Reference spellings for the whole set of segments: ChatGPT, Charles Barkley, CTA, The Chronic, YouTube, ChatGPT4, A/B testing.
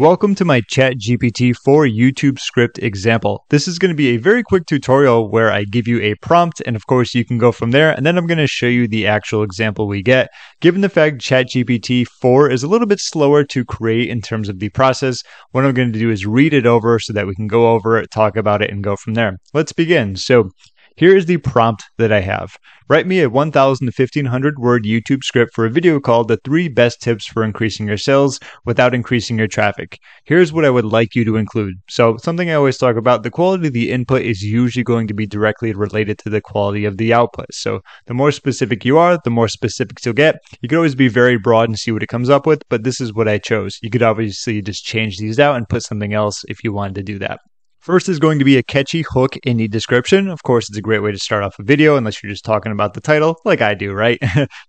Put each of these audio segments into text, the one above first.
Welcome to my ChatGPT4 YouTube script example. This is going to be a very quick tutorial where I give you a prompt, and of course you can go from there, and then I'm going to show you the actual example we get. Given the fact ChatGPT4 is a little bit slower to create in terms of the process, what I'm going to do is read it over so that we can go over it, talk about it, and go from there. Let's begin. So here is the prompt that I have. Write me a 1,000 to 1,500 word YouTube script for a video called The 3 Best Tips for Increasing Your Sales Without Increasing Your Traffic. Here's what I would like you to include. So something I always talk about, the quality of the input is usually going to be directly related to the quality of the output. So the more specific you are, the more specifics you'll get. You can always be very broad and see what it comes up with, but this is what I chose. You could obviously just change these out and put something else if you wanted to do that. First is going to be a catchy hook in the description. Of course, it's a great way to start off a video unless you're just talking about the title like I do, right?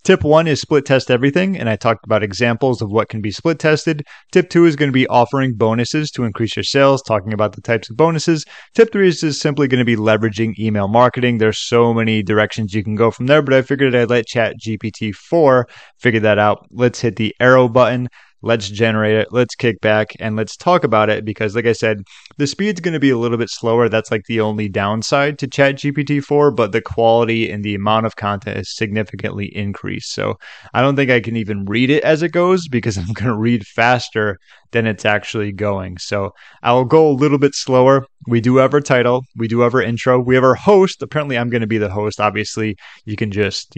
Tip 1 is split test everything, and I talked about examples of what can be split tested. Tip 2 is going to be offering bonuses to increase your sales, talking about the types of bonuses. Tip 3 is just simply going to be leveraging email marketing. There's so many directions you can go from there, but I figured I'd let ChatGPT4 figure that out. Let's hit the arrow button. Let's generate it, let's kick back, and let's talk about it because, like I said, the speed's going to be a little bit slower. That's like the only downside to ChatGPT4, but the quality and the amount of content is significantly increased. So I don't think I can even read it as it goes because I'm going to read faster than it's actually going. So I'll go a little bit slower. We do have our title. We do have our intro. We have our host. Apparently, I'm going to be the host. Obviously, you can just,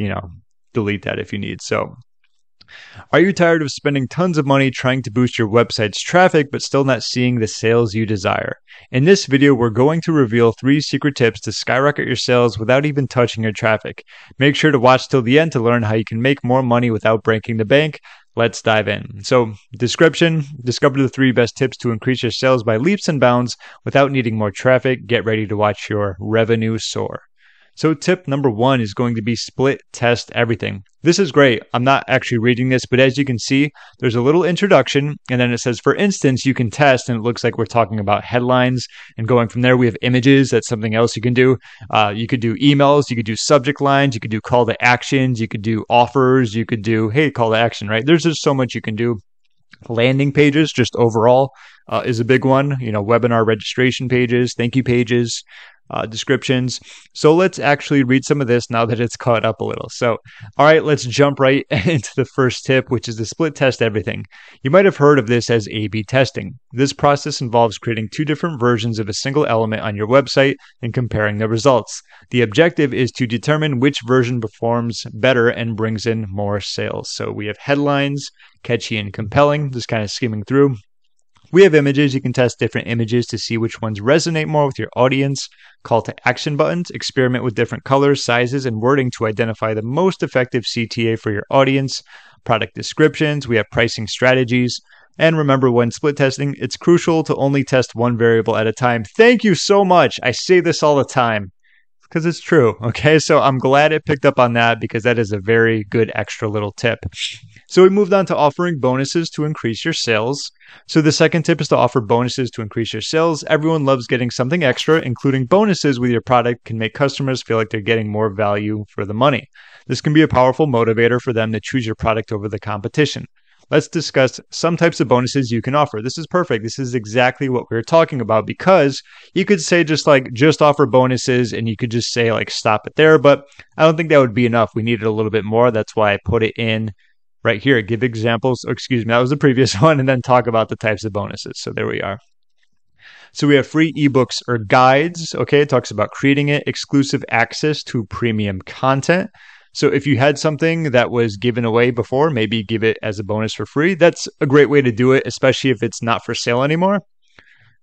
delete that if you need. So, are you tired of spending tons of money trying to boost your website's traffic but still not seeing the sales you desire? In this video, we're going to reveal 3 secret tips to skyrocket your sales without even touching your traffic. Make sure to watch till the end to learn how you can make more money without breaking the bank. Let's dive in. So, description, discover the 3 best tips to increase your sales by leaps and bounds without needing more traffic. Get ready to watch your revenue soar. So tip number 1 is going to be split test everything. This is great. I'm not actually reading this, but as you can see, there's a little introduction, and then it says, for instance, you can test, and it looks like we're talking about headlines, and going from there, we have images. That's something else you can do. You could do emails, you could do subject lines, you could do call to actions, you could do offers, you could do, hey, call to action, right? There's just so much you can do. Landing pages, just overall, is a big one. Webinar registration pages, thank you pages, descriptions. So let's actually read some of this now that it's caught up a little. So, all right, let's jump right into the first tip, which is to split test everything. You might have heard of this as A/B testing. This process involves creating 2 different versions of a single element on your website and comparing the results. The objective is to determine which version performs better and brings in more sales. So we have headlines, catchy and compelling, just kind of skimming through. We have images. You can test different images to see which ones resonate more with your audience. Call to action buttons. Experiment with different colors, sizes, and wording to identify the most effective CTA for your audience. Product descriptions. We have pricing strategies. And remember, when split testing, it's crucial to only test one variable at a time. Thank you so much. I say this all the time because it's true. Okay, so I'm glad it picked up on that because that is a very good extra little tip. So we moved on to offering bonuses to increase your sales. So the second tip is to offer bonuses to increase your sales. Everyone loves getting something extra, including bonuses with your product can make customers feel like they're getting more value for the money. This can be a powerful motivator for them to choose your product over the competition. Let's discuss some types of bonuses you can offer. This is perfect. This is exactly what we were talking about because you could say just offer bonuses and you could just say stop it there, but I don't think that would be enough. We needed a little bit more. That's why I put it in right here. Give examples, that was the previous one, and then talk about the types of bonuses. So there we are. So we have free ebooks or guides. Okay, it talks about creating it, exclusive access to premium content. So if you had something that was given away before, maybe give it as a bonus for free. That's a great way to do it, especially if it's not for sale anymore.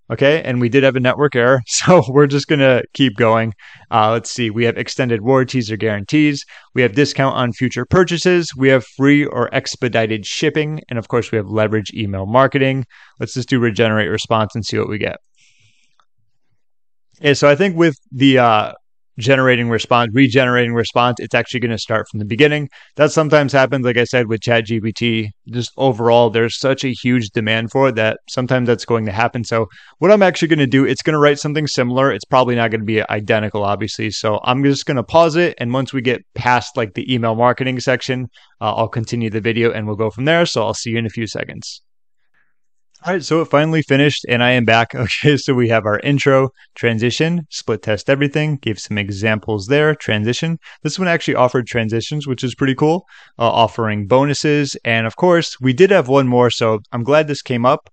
Okay, and we did have a network error, so we're just going to keep going. Let's see. We have extended warranties or guarantees. We have discount on future purchases. We have free or expedited shipping. And, of course, we have leverage email marketing. Let's just do regenerate response and see what we get. And so I think with the regenerating response, it's actually going to start from the beginning. That sometimes happens, like I said, with ChatGPT. Just overall, there's such a huge demand for it that sometimes that's going to happen. So what I'm actually going to do, it's going to write something similar. It's probably not going to be identical, obviously. So I'm just going to pause it. And once we get past the email marketing section, I'll continue the video and we'll go from there. So I'll see you in a few seconds. All right, so it finally finished and I am back. Okay, so we have our intro, transition, split test everything, gave some examples there, transition. This one actually offered transitions, which is pretty cool, offering bonuses. And of course, we did have one more, so I'm glad this came up.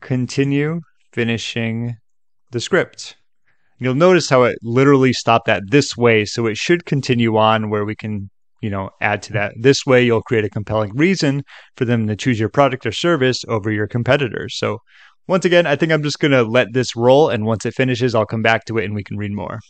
Continue finishing the script. You'll notice how it literally stopped at this way, so it should continue on where we can add to that. This way, you'll create a compelling reason for them to choose your product or service over your competitors. So once again, I think I'm just going to let this roll. And once it finishes, I'll come back to it and we can read more.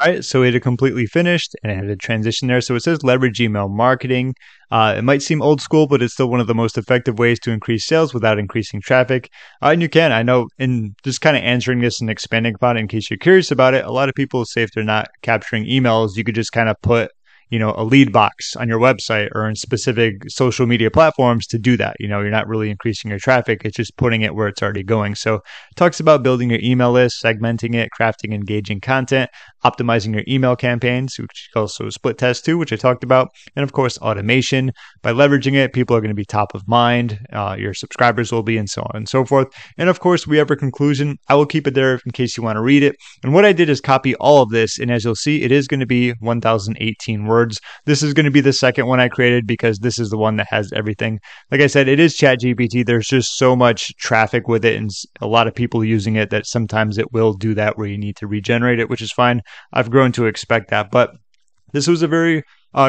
All right, so it had completely finished and it had a transition there. So it says leverage email marketing. It might seem old school, but it's still one of the most effective ways to increase sales without increasing traffic. And you can, I know, in just kind of answering this and expanding upon it in case you're curious about it, a lot of people say if they're not capturing emails, you could just kind of put a lead box on your website or in specific social media platforms to do that. You're not really increasing your traffic. It's just putting it where it's already going. So it talks about building your email list, segmenting it, crafting engaging content, optimizing your email campaigns, which also split test too, which I talked about. And of course, automation. By leveraging it, people are going to be top of mind. Your subscribers will be, and so on and so forth. And of course, we have a conclusion. I will keep it there in case you want to read it. And what I did is copy all of this. And as you'll see, it is going to be 1,018 words. This is going to be the second one I created because this is the one that has everything. Like I said, it is ChatGPT. There's just so much traffic with it and a lot of people using it that sometimes it will do that where you need to regenerate it, which is fine. I've grown to expect that. But this was a very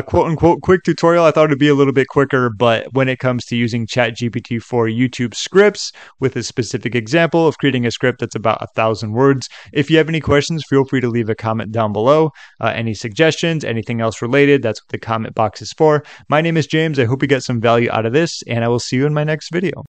quote unquote quick tutorial. I thought it'd be a little bit quicker, but when it comes to using ChatGPT for YouTube scripts with a specific example of creating a script that's about 1,000 words. If you have any questions, feel free to leave a comment down below. Any suggestions, anything else related, that's what the comment box is for. My name is James. I hope you got some value out of this and I will see you in my next video.